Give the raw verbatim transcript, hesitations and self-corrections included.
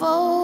for